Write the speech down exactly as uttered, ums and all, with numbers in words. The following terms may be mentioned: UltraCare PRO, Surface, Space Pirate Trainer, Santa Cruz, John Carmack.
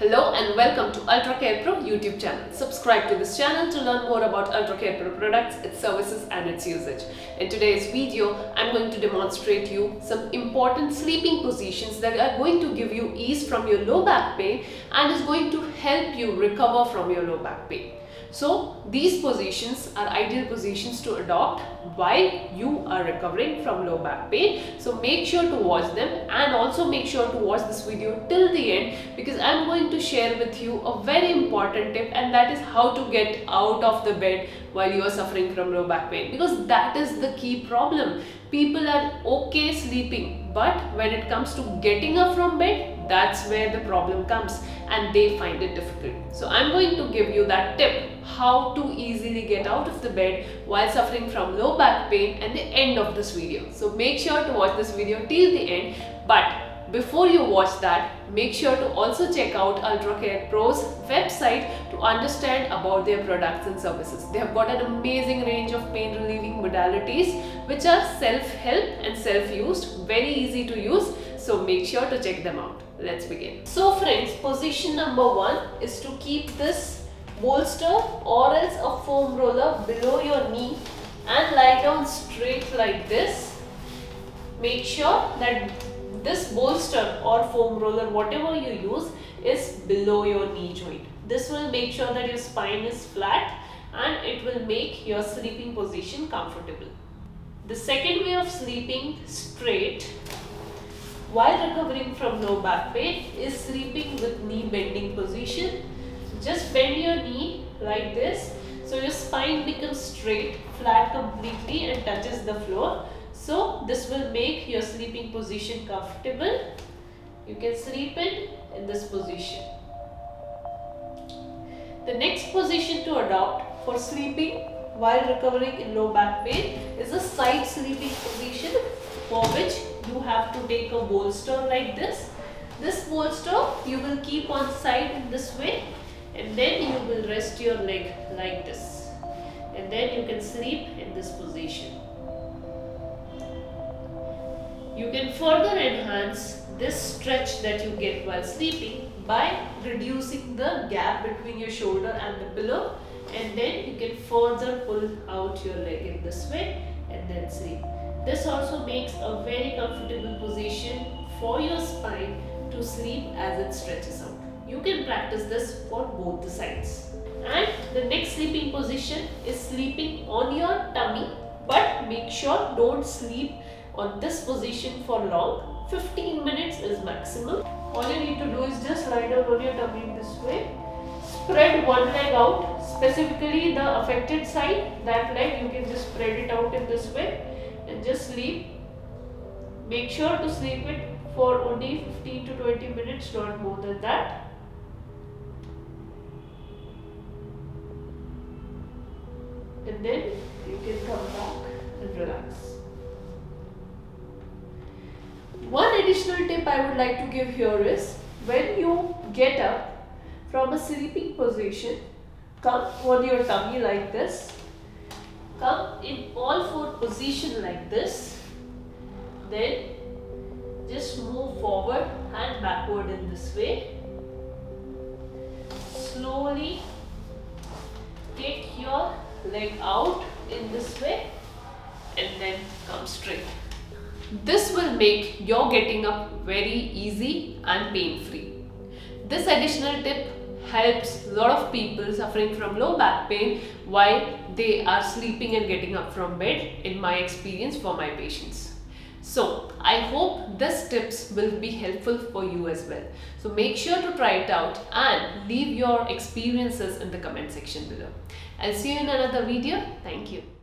Hello and welcome to UltraCare PRO YouTube channel. Subscribe to this channel to learn more about UltraCare PRO products, its services and its usage. In today's video, I'm going to demonstrate you some important sleeping positions that are going to give you ease from your low back pain and is going to help you recover from your low back pain. So these positions are ideal positions to adopt while you are recovering from low back pain. So make sure to watch them and also make sure to watch this video till the end, because I'm going to share with you a very important tip, and that is how to get out of the bed while you are suffering from low back pain, because that is the key problem. People are okay sleeping, but when it comes to getting up from bed, that's where the problem comes and they find it difficult. So I'm going to give you that tip, how to easily get out of the bed while suffering from low back pain at the end of this video. So make sure to watch this video till the end, but before you watch that, make sure to also check out UltraCare PRO's website to understand about their products and services. They have got an amazing range of pain relieving modalities which are self-help and self-used, very easy to use. So make sure to check them out. Let's begin. So friends, position number one is to keep this bolster or else a foam roller below your knee and lie down straight like this. Make sure that this bolster or foam roller, whatever you use, is below your knee joint. This will make sure that your spine is flat and it will make your sleeping position comfortable. The second way of sleeping straight while recovering from low back pain is sleeping with knee bending position. Just bend your knee like this, so your spine becomes straight, flat completely and touches the floor. So this will make your sleeping position comfortable. You can sleep in, in this position. The next position to adopt for sleeping while recovering in low back pain is a side sleeping position, for which you have to take a bolster like this. This bolster you will keep on side in this way, and then you will rest your leg like this, and then you can sleep in this position. You can further enhance this stretch that you get while sleeping by reducing the gap between your shoulder and the pillow, and then you can further pull out your leg in this way and then sleep. This also makes a very comfortable position for your spine to sleep as it stretches out. You can practice this for both the sides. And the next sleeping position is sleeping on your tummy, but make sure don't sleep on this position for long. fifteen minutes is maximum. All you need to do is just lie down on your tummy in this way. Spread one leg out, specifically the affected side, that leg you can just spread it out in this way. And just sleep. Make sure to sleep it for only fifteen to twenty minutes, not more than that. And then you can come back and relax. One additional tip I would like to give here is, when you get up from a sleeping position, come on your tummy like this. Come in all four position like this, then just move forward and backward in this way. Slowly take your leg out in this way and then come straight. This will make your getting up very easy and pain-free. This additional tip helps a lot of people suffering from low back pain while they are sleeping and getting up from bed, in my experience for my patients. So I hope these tips will be helpful for you as well. So make sure to try it out and leave your experiences in the comment section below. I'll see you in another video. Thank you.